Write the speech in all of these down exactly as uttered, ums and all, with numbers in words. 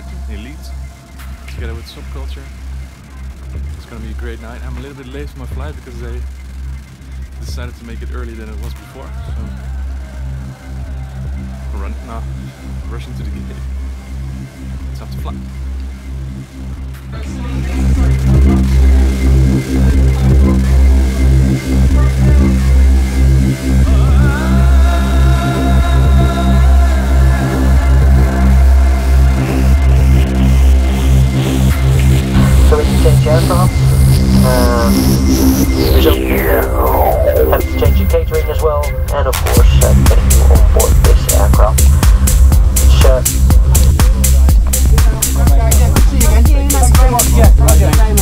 right? Elite, together with Subculture. It's gonna be a great night. I'm a little bit late for my flight because they decided to make it earlier than it was before. So run now, rushing to the gig. It's time to fly. Ladies and gentlemen, uh, so we have to change the catering as well, and of course uh, getting you on board this aircraft. So, thank you very much. Yeah, Roger. Thank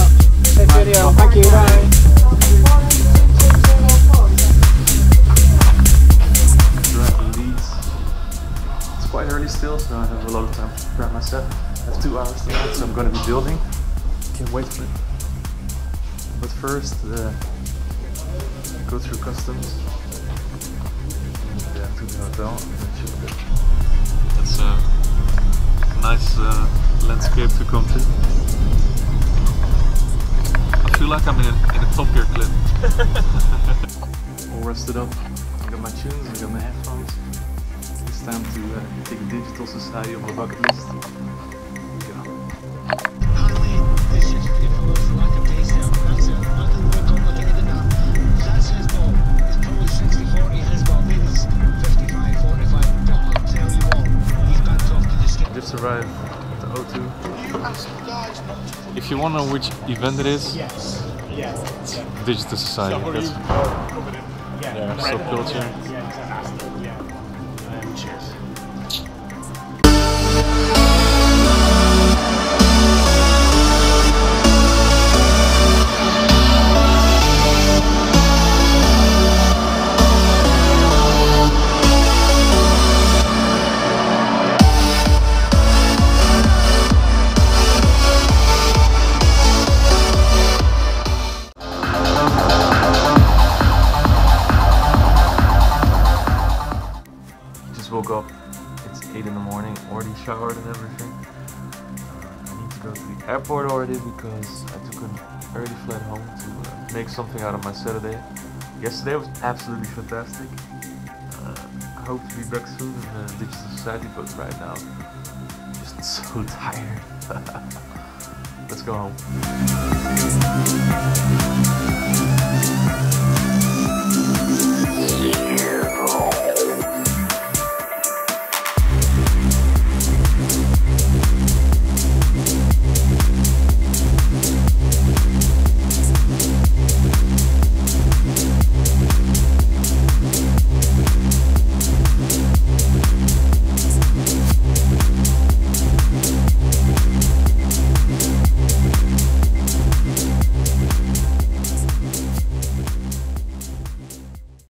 you. Thank you. Bye. It's quite early still, so I have a lot of time to prepare myself. I have two hours tonight, so I'm going to be building. Can't wait for it. But first, uh, go through customs. Yeah, to the hotel. That's a nice uh, landscape to come to. I feel like I'm in a, in a Top Gear clip. All rested up. I got my tunes, I got my headphones. It's time to uh, take Digital Society on my bucket list. Arrive at the O two. If you want to know which event it is, yes. Yes. Yes. Digital Society. So that's yeah. Yeah. Subculture. Yeah. Yeah. Exactly. Yeah. Um, cheers. Woke up, it's eight in the morning, already showered and everything. Uh, I need to go to the airport already because I took an early flight home to uh, make something out of my Saturday. Yesterday was absolutely fantastic. Uh, I hope to be back soon in the Digital Society, but right now I'm just so tired. Let's go home.